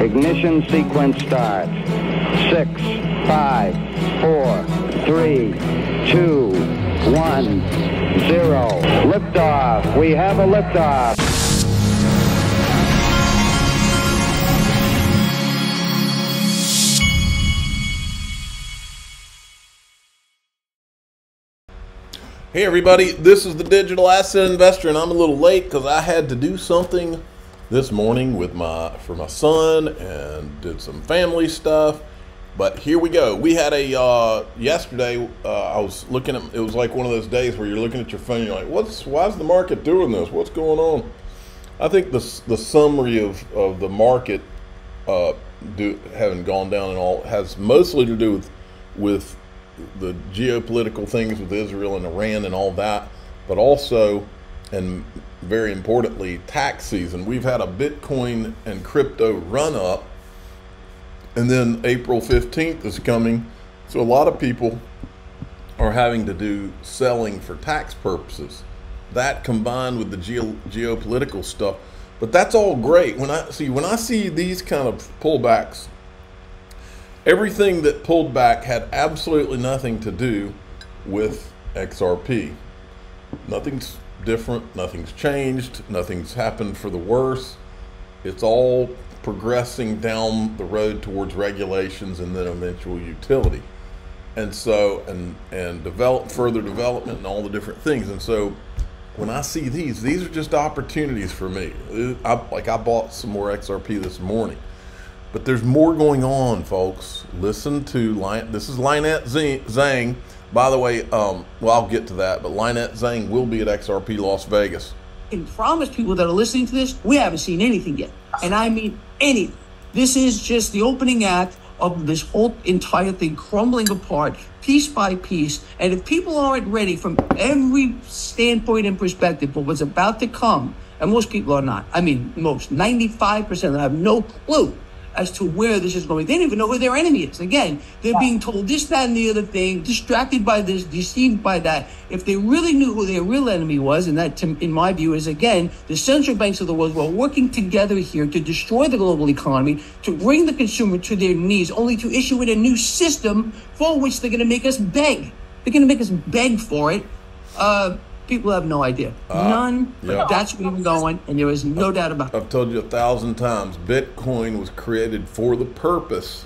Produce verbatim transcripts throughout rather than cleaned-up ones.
Ignition sequence starts. Six, five, four, three, two, one, zero. Liftoff. We have a liftoff. Hey everybody, this is the Digital Asset Investor, and I'm a little late because I had to do something this morning with my for my son and did some family stuff. But here we go. We had a uh, yesterday. Uh, I was looking at it was like one of those days where you're looking at your phone. And you're like, what's why's the market doing this? What's going on? I think the the summary of of the market uh, do, having gone down and all has mostly to do with with. the geopolitical things with Israel and Iran and all that, but also, and very importantly, tax season. We've had a Bitcoin and crypto run up, and then April fifteenth is coming. So a lot of people are having to do selling for tax purposes. That combined with the geo geopolitical stuff, but that's all great. When I see, when I see these kind of pullbacks, everything that pulled back had absolutely nothing to do with X R P. Nothing's different, nothing's changed, nothing's happened for the worse. It's all progressing down the road towards regulations and then eventual utility. And so, and, and develop further development and all the different things. And so when I see these, these are just opportunities for me. I, like I bought some more X R P this morning. But there's more going on, folks. Listen to, this is Lynette Zang. By the way, um, well, I'll get to that, but Lynette Zang will be at X R P Las Vegas. And promise people that are listening to this, we haven't seen anything yet. And I mean anything. This is just the opening act of this whole entire thing crumbling apart piece by piece. And if people aren't ready from every standpoint and perspective for what's about to come, and most people are not, I mean, most, ninety-five percent have no clue as to where this is going. They don't even know who their enemy is. Again, they're being told this, that, and the other thing, distracted by this, deceived by that. If they really knew who their real enemy was, and that, to, in my view, is, again, the central banks of the world who are working together here to destroy the global economy, to bring the consumer to their knees, only to issue it a new system for which they're going to make us beg. They're going to make us beg for it. Uh, People have no idea. Uh, None. Yeah. But that's where we're going, and there is no I've, doubt about it. I've told you a thousand times, Bitcoin was created for the purpose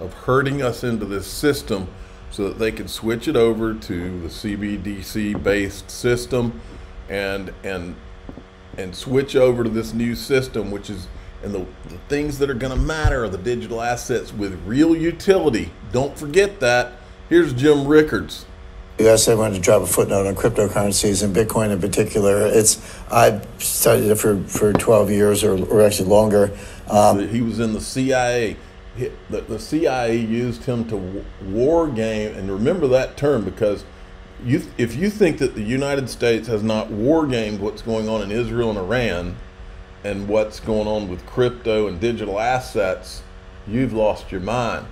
of herding us into this system so that they could switch it over to the C B D C-based system and and and switch over to this new system, which is, and the, the things that are going to matter are the digital assets with real utility. Don't forget that. Here's Jim Rickards. You asked everyone to drop a footnote on cryptocurrencies and Bitcoin in particular. It's I've studied it for, for twelve years or, or actually longer. Um, he was in the C I A. He, the, the C I A used him to war game. And remember that term, because you, if you think that the United States has not war gamed what's going on in Israel and Iran and what's going on with crypto and digital assets, you've lost your mind.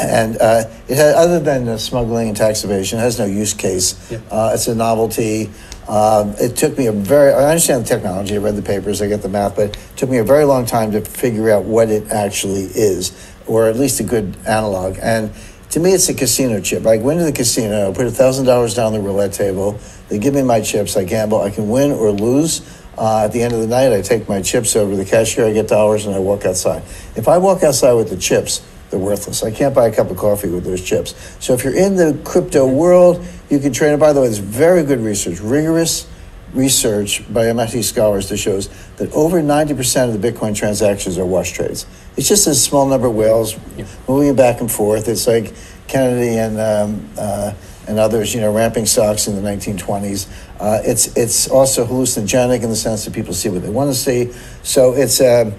And uh, it had, other than the smuggling and tax evasion, it has no use case. Yeah. Uh, it's a novelty. Um, it took me a very, I understand the technology, I read the papers, I get the math, but it took me a very long time to figure out what it actually is, or at least a good analog. And to me, it's a casino chip. I go into the casino, I put a thousand dollars down the roulette table, they give me my chips, I gamble, I can win or lose. Uh, at the end of the night, I take my chips over to the cashier, I get dollars, and I walk outside. If I walk outside with the chips, they're worthless. I can't buy a cup of coffee with those chips. So if you're in the crypto world, you can train it. By the way, there's very good research, rigorous research by M I T scholars that shows that over ninety percent of the Bitcoin transactions are wash trades. It's just a small number of whales yeah. moving back and forth. It's like Kennedy and um, uh, and others, you know, ramping stocks in the nineteen twenties. Uh, it's it's also hallucinogenic in the sense that people see what they want to see. So it's a uh,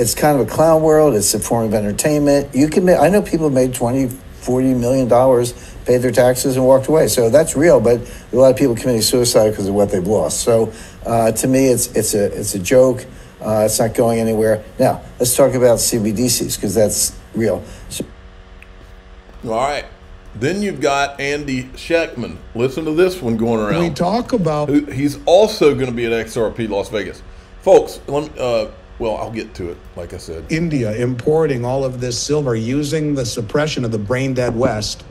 It's kind of a clown world. It's a form of entertainment. You can make, I know people made twenty, forty million dollars, paid their taxes, and walked away. So that's real. But a lot of people committing suicide because of what they've lost. So uh, to me, it's it's a it's a joke. Uh, it's not going anywhere. Now let's talk about C B D Cs because that's real. So all right. Then you've got Andy Shekman. Listen to this one going around. We talk about. He's also going to be at X R P Las Vegas, folks. Let me. Uh, Well, I'll get to it, like I said. India importing all of this silver using the suppression of the brain dead West.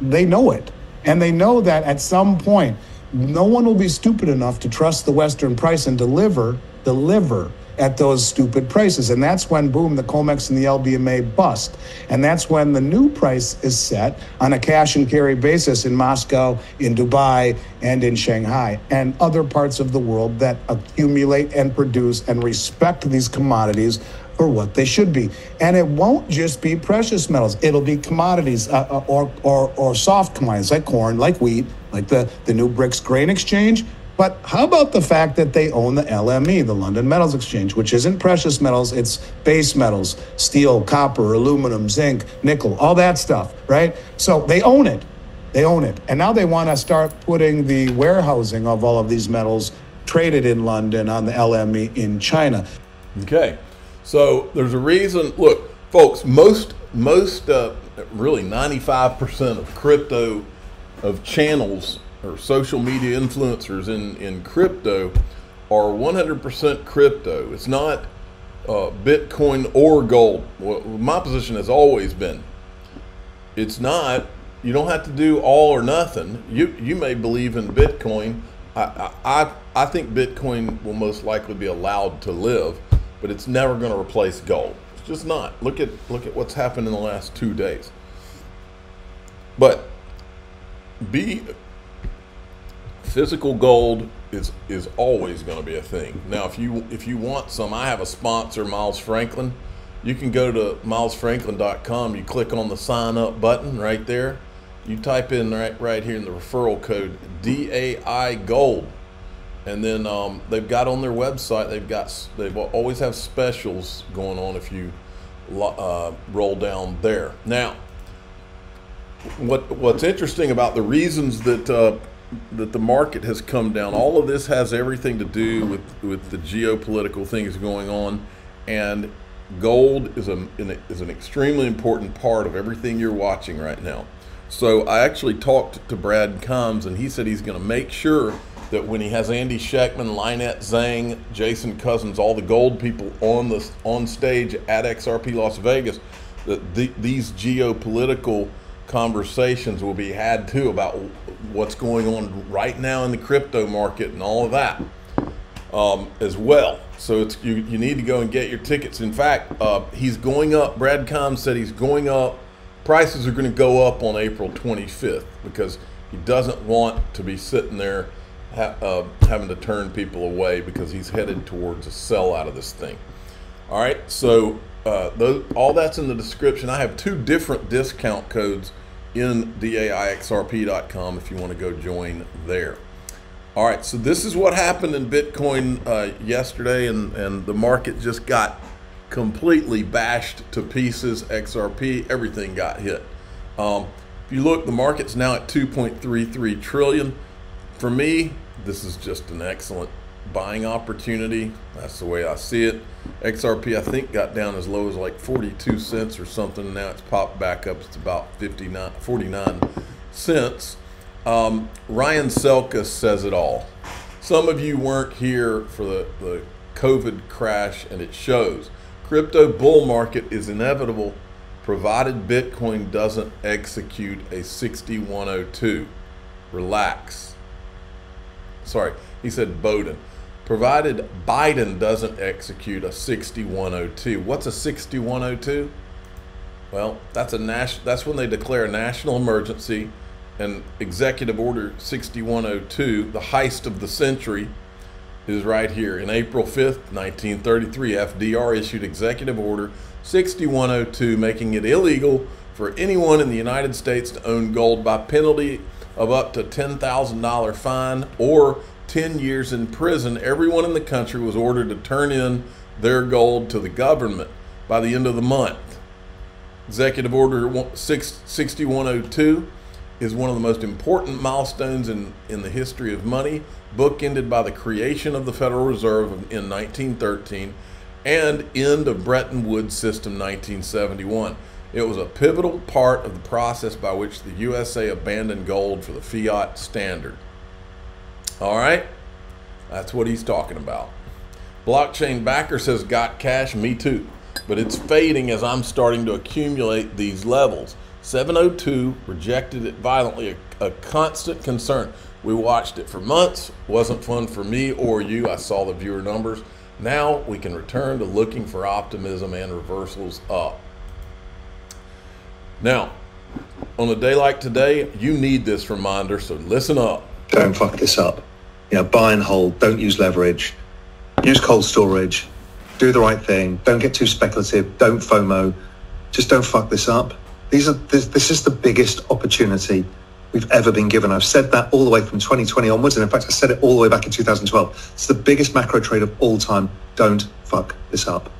They know it. And they know that at some point, no one will be stupid enough to trust the Western price and deliver, deliver at those stupid prices. And that's when, boom, the COMEX and the L B M A bust. And that's when the new price is set on a cash and carry basis in Moscow, in Dubai, and in Shanghai, and other parts of the world that accumulate and produce and respect these commodities for what they should be. And it won't just be precious metals. It'll be commodities uh, or, or, or soft commodities like corn, like wheat, like the, the new BRICS Grain Exchange. But how about the fact that they own the L M E, the London Metals Exchange, which isn't precious metals, it's base metals, steel, copper, aluminum, zinc, nickel, all that stuff, right? So they own it, they own it. And now they want to start putting the warehousing of all of these metals traded in London on the L M E in China. Okay, so there's a reason, look, folks, most, most uh, really ninety-five percent of crypto, of channels, or social media influencers in, in crypto are one hundred percent crypto. It's not uh, Bitcoin or gold. Well, my position has always been, it's not, you don't have to do all or nothing. You you may believe in Bitcoin. I, I, I think Bitcoin will most likely be allowed to live, but it's never going to replace gold. It's just not. Look at, look at what's happened in the last two days. But be... physical gold is is always going to be a thing. Now, if you if you want some, I have a sponsor, Miles Franklin. You can go to miles franklin dot com. You click on the sign up button right there. You type in right right here in the referral code D A I Gold, and then um, they've got on their website. They've got they always have specials going on if you uh, roll down there. Now, what what's interesting about the reasons that uh, that the market has come down, all of this has everything to do with with the geopolitical things going on, and gold is a is an extremely important part of everything you're watching right now. So I actually talked to Brad Combs, and he said he's going to make sure that when he has Andy Shekman, Lynette Zang, Jason Cousins, all the gold people on the on stage at X R P Las Vegas, that the, these geopolitical conversations will be had too about what's going on right now in the crypto market and all of that um, as well. So it's you, you need to go and get your tickets. In fact, uh, he's going up. Brad Combs said he's going up. Prices are going to go up on April twenty-fifth because he doesn't want to be sitting there ha uh, having to turn people away, because he's headed towards a sell out of this thing. All right, so uh, those, all that's in the description. I have two different discount codes in D A I X R P dot com if you want to go join there. All right, so this is what happened in Bitcoin uh, yesterday, and, and the market just got completely bashed to pieces. X R P, everything got hit. Um, if you look, the market's now at two point three three trillion. For me, this is just an excellent buying opportunity. That's the way I see it. X R P, I think, got down as low as like forty-two cents or something. Now it's popped back up. It's about fifty-nine, forty-nine cents. Um, Ryan Selkis says it all. Some of you weren't here for the, the COVID crash, and it shows. Crypto bull market is inevitable, provided Bitcoin doesn't execute a sixty-one oh two. Relax. Sorry, he said Bowden. Provided Biden doesn't execute a sixty-one oh two. What's a sixty-one oh two? Well, that's a national, that's when they declare a national emergency, and Executive Order sixty-one oh two, the heist of the century, is right here. In April fifth, nineteen thirty-three, F D R issued Executive Order sixty-one oh two, making it illegal for anyone in the United States to own gold by penalty of up to ten thousand dollar fine or ten years in prison. Everyone in the country was ordered to turn in their gold to the government by the end of the month. Executive Order sixty-one oh two is one of the most important milestones in, in the history of money, bookended by the creation of the Federal Reserve in nineteen thirteen and end of Bretton Woods System nineteen seventy-one. It was a pivotal part of the process by which the U S A abandoned gold for the fiat standard. All right, that's what he's talking about. Blockchain Backer says, got cash, me too. But it's fading as I'm starting to accumulate these levels. seven oh two rejected it violently, a, a constant concern. We watched it for months. Wasn't fun for me or you. I saw the viewer numbers. Now we can return to looking for optimism and reversals up. Now, on a day like today, you need this reminder, so listen up. Don't fuck this up. You know, buy and hold. Don't use leverage. Use cold storage. Do the right thing. Don't get too speculative. Don't FOMO. Just don't fuck this up. These are this, this is the biggest opportunity we've ever been given. I've said that all the way from twenty twenty onwards, and in fact, I said it all the way back in two thousand twelve. It's the biggest macro trade of all time. Don't fuck this up.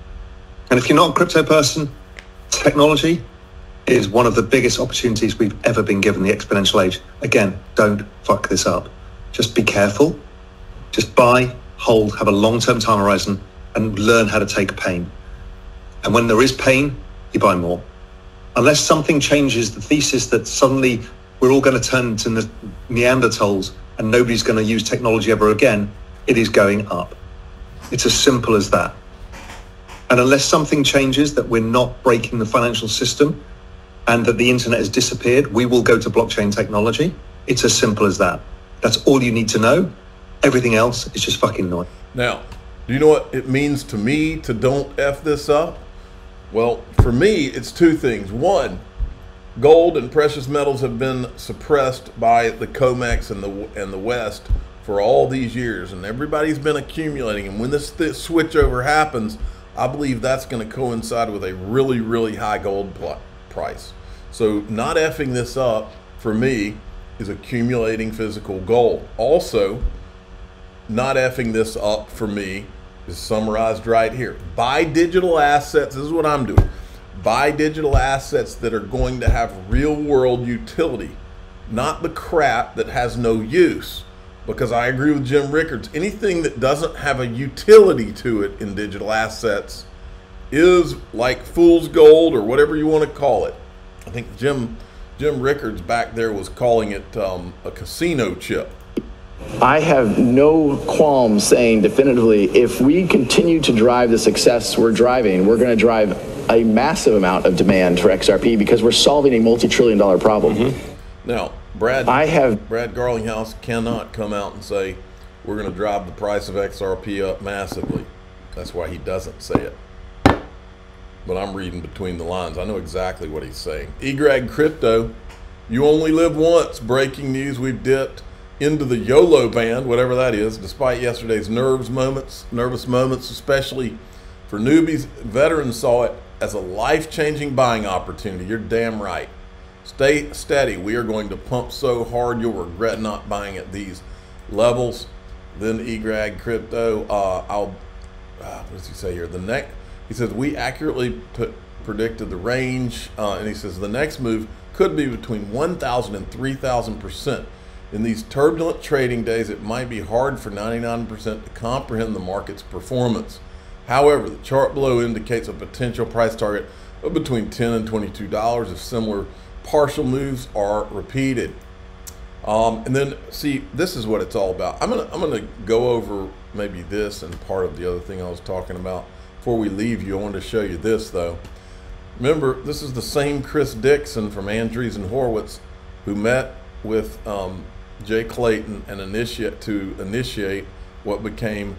And if you're not a crypto person, technology is one of the biggest opportunities we've ever been given, the exponential age. Again, don't fuck this up. Just be careful. Just buy, hold, have a long-term time horizon, and learn how to take pain. And when there is pain, you buy more. Unless something changes the thesis that suddenly we're all going to turn into the Neanderthals and nobody's going to use technology ever again, it is going up. It's as simple as that. And unless something changes that we're not breaking the financial system and that the internet has disappeared, we will go to blockchain technology. It's as simple as that. That's all you need to know. Everything else is just fucking noise. Now, do you know what it means to me to don't F this up? Well, for me, it's two things. One, gold and precious metals have been suppressed by the COMEX and the and the West for all these years, and everybody's been accumulating. And when this, this switchover happens, I believe that's going to coincide with a really, really high gold price. So not effing this up for me is accumulating physical gold. Also, not effing this up for me is summarized right here. Buy digital assets. This is what I'm doing. Buy digital assets that are going to have real world utility, not the crap that has no use. Because I agree with Jim Rickards, anything that doesn't have a utility to it in digital assets is like fool's gold or whatever you want to call it. I think Jim, Jim Rickards back there was calling it um, a casino chip. I have no qualms saying definitively, if we continue to drive the success we're driving, we're going to drive a massive amount of demand for X R P because we're solving a multi-trillion dollar problem. Mm-hmm. Now, Brad, I have Brad Garlinghouse cannot come out and say we're going to drive the price of X R P up massively. That's why he doesn't say it. But I'm reading between the lines. I know exactly what he's saying. Egrag Crypto, you only live once. Breaking news: we've dipped into the YOLO band, whatever that is, despite yesterday's nerves moments, nervous moments, especially for newbies. Veterans saw it as a life-changing buying opportunity. You're damn right. Stay steady. We are going to pump so hard you'll regret not buying at these levels. Then Egrag Crypto, uh, I'll, uh, what does he say here? The next, he says, we accurately put, predicted the range, uh, and he says the next move could be between one thousand and three thousand percent. In these turbulent trading days, it might be hard for ninety-nine percent to comprehend the market's performance. However, the chart below indicates a potential price target of between ten dollars and twenty-two dollars if similar partial moves are repeated. Um, and then, see, this is what it's all about. I'm gonna, I'm gonna go over maybe this and part of the other thing I was talking about. Before we leave you, I wanted to show you this, though. Remember, this is the same Chris Dixon from Andreessen Horowitz who met with um, Jay Clayton and initiate to initiate what became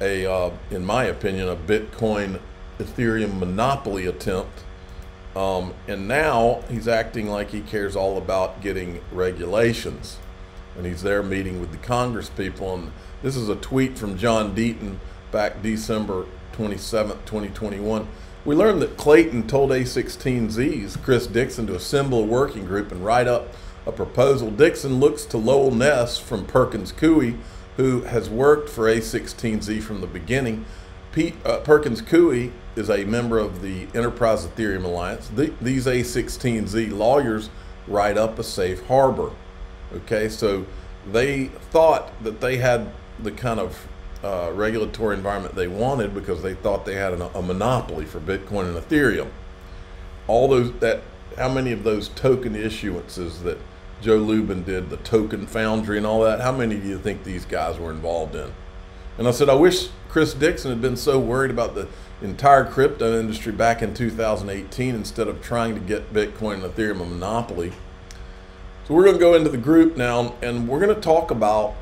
a, uh, in my opinion, a Bitcoin Ethereum monopoly attempt. Um, and now he's acting like he cares all about getting regulations. And he's there meeting with the Congress people. And this is a tweet from John Deaton back December twenty-seventh, twenty twenty-one. We learned that Clayton told A sixteen Z's Chris Dixon to assemble a working group and write up a proposal. Dixon looks to Lowell Ness from Perkins Coie, who has worked for A sixteen Z from the beginning. Pete, uh, Perkins Coie is a member of the Enterprise Ethereum Alliance. The, these A sixteen Z lawyers write up a safe harbor. Okay, so they thought that they had the kind of uh, regulatory environment they wanted because they thought they had an, a monopoly for Bitcoin and Ethereum. All those that how many of those token issuances that Joe Lubin did, the token foundry and all that, how many do you think these guys were involved in? And I said, I wish Chris Dixon had been so worried about the entire crypto industry back in two thousand eighteen instead of trying to get Bitcoin and Ethereum a monopoly. So we're going to go into the group now, and we're going to talk about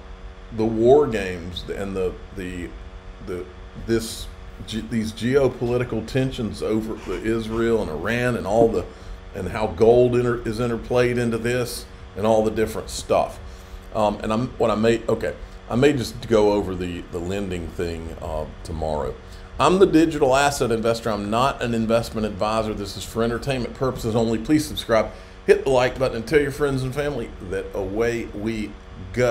the war games and the the the this these geopolitical tensions over Israel and Iran and all the and how gold inter, is interplayed into this and all the different stuff. Um, and I'm what I may okay, I may just go over the the lending thing uh, tomorrow. I'm the digital asset investor. I'm not an investment advisor. This is for entertainment purposes only. Please subscribe, hit the like button, and tell your friends and family that away we go.